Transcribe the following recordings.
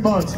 very much.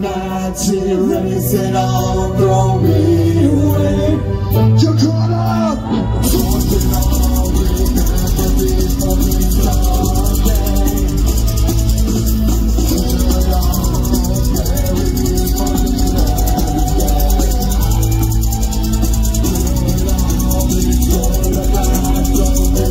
not serious at all, throw me away. You're caught up. Something I will never be for me someday. Turn it on, carry me for me every day. Turn it on, be sure that I don't need you away.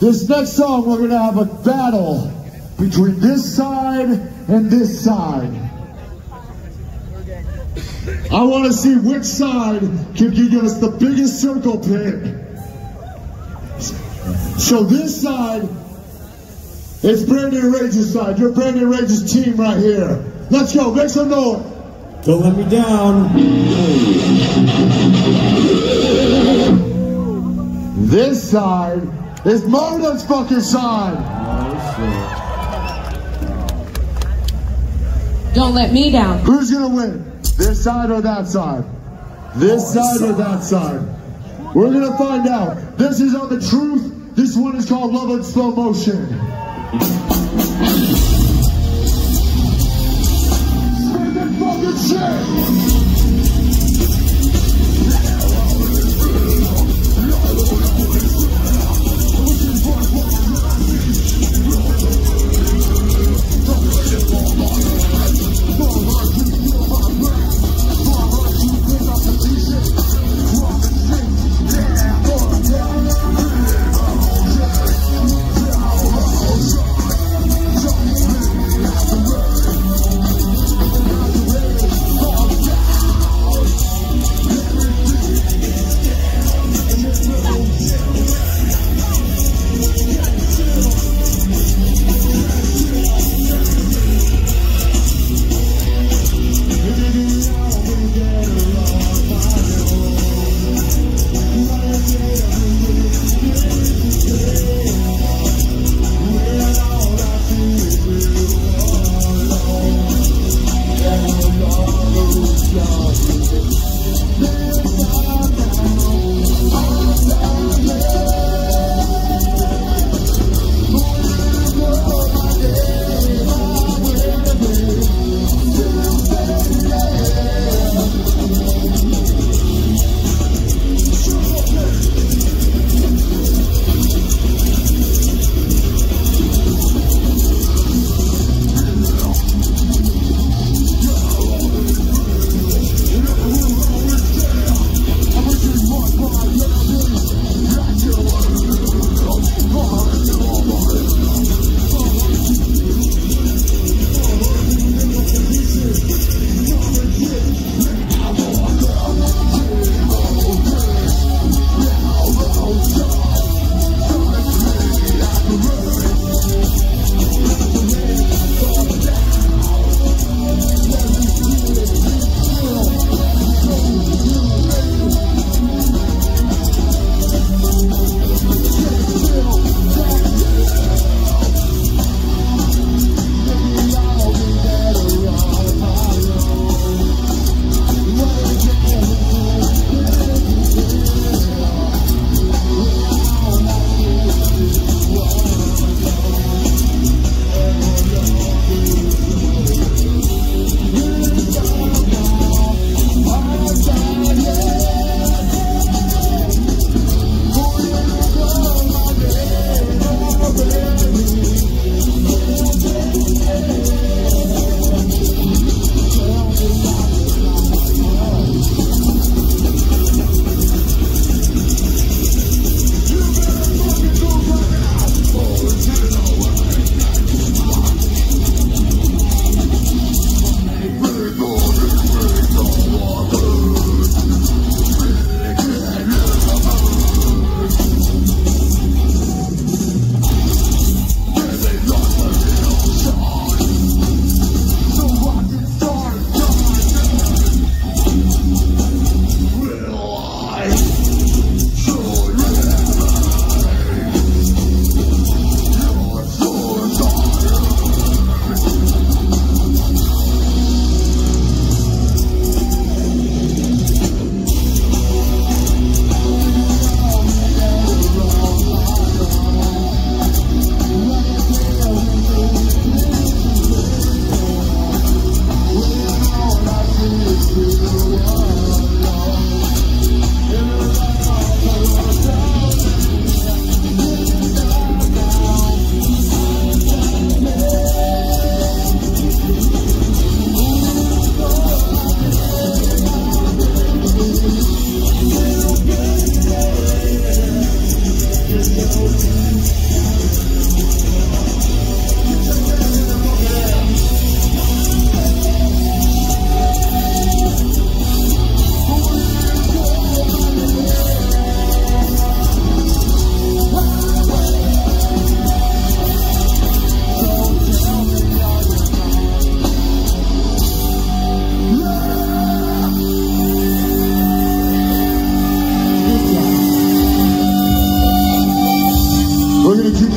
This next song, we're gonna have a battle between this side and this side. I wanna see which side can give us the biggest circle pin. So this side, it's Brandy and Rage's side. Your Brandy and Rage's team right here. Let's go, make some noise. Don't let me down. This side, it's Modus' fucking side. Oh, shit. Don't let me down. Who's gonna win? This side or that side? This side or that side? We're gonna find out. This is on the truth. This one is called Love in Slow Motion.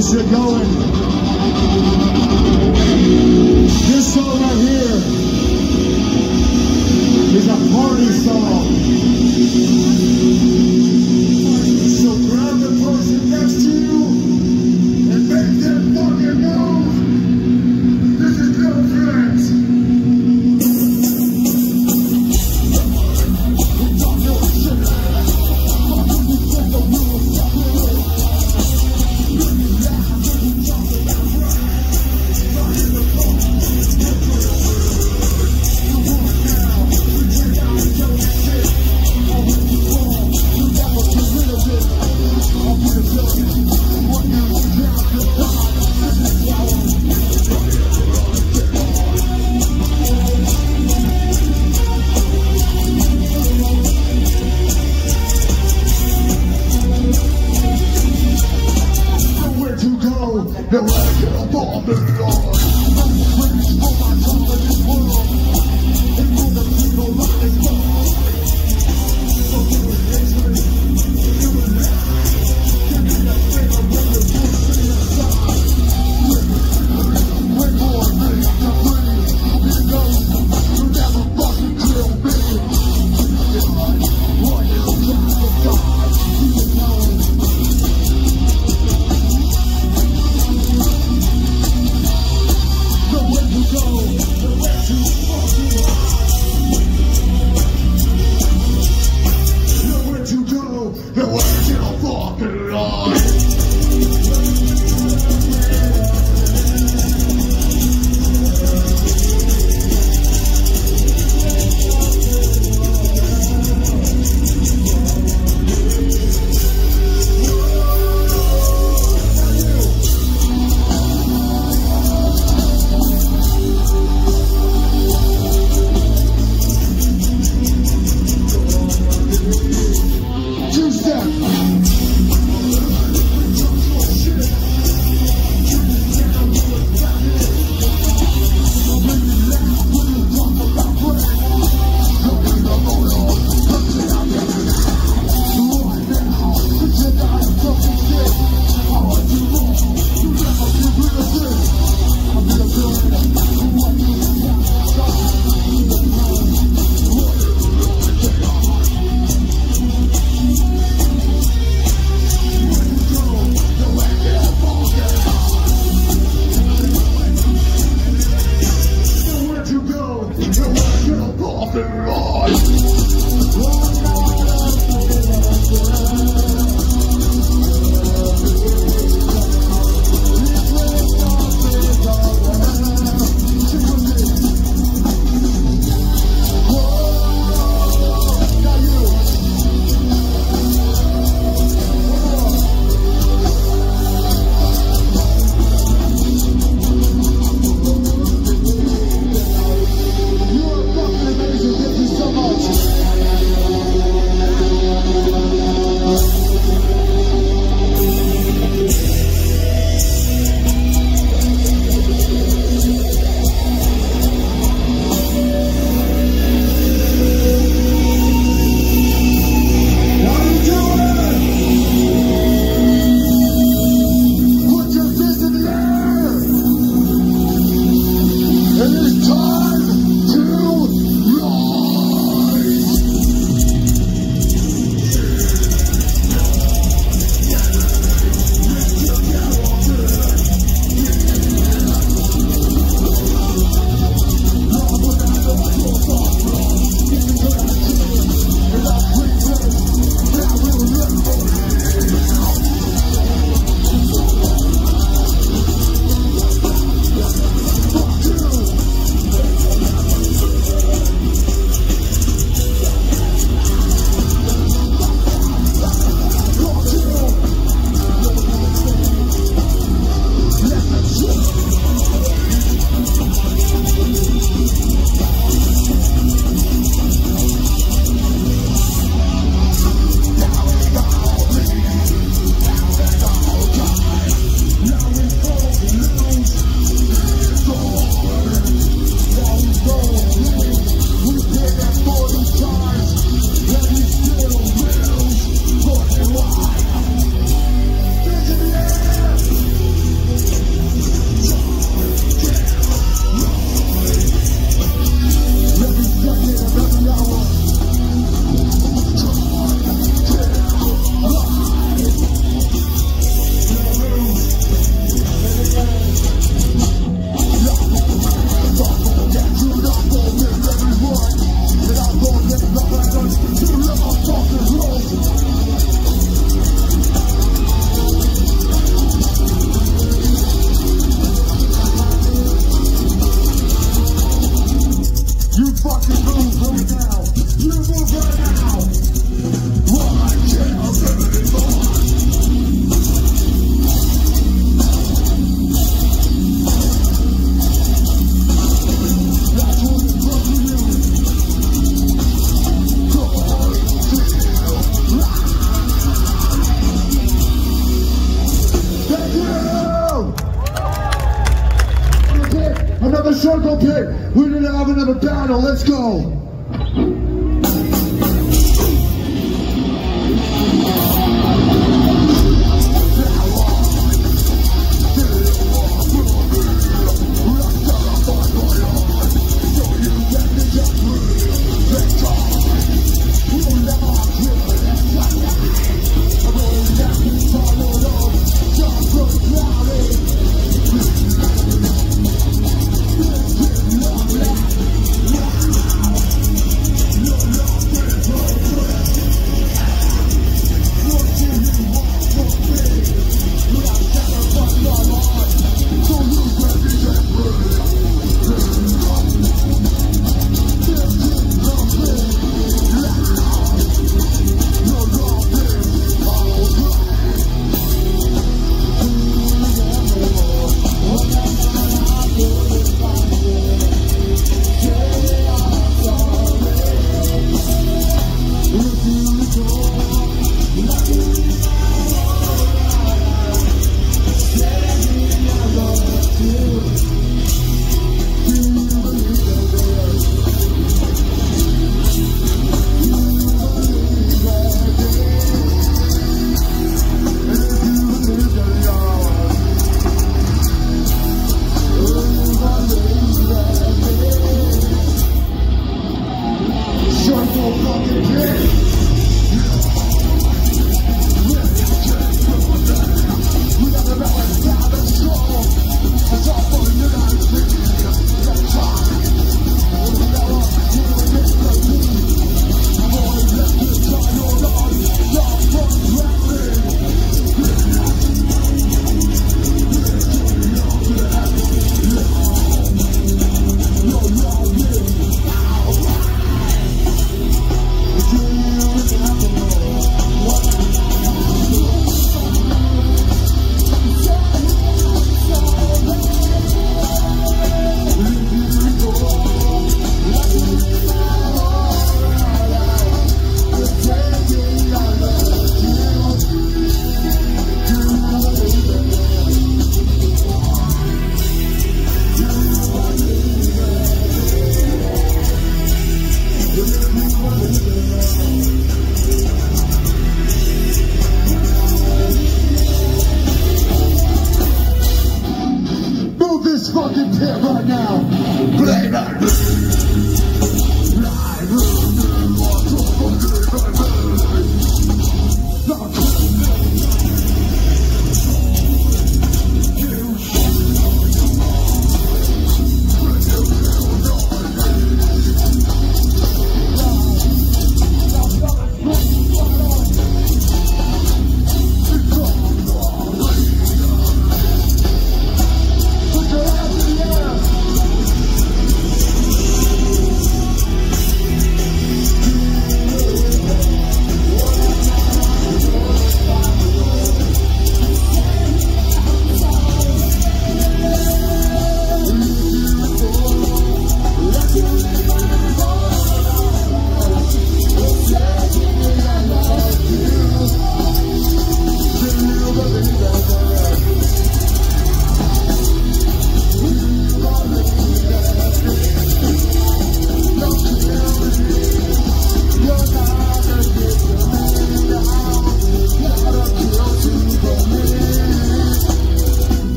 this shit going. This song right here is a party song. So grab the person next to you and make them fucking move. This is Girlfriends. a battle, let's go!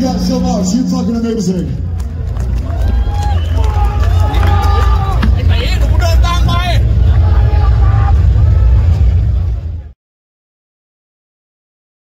guys so much. You're fucking amazing.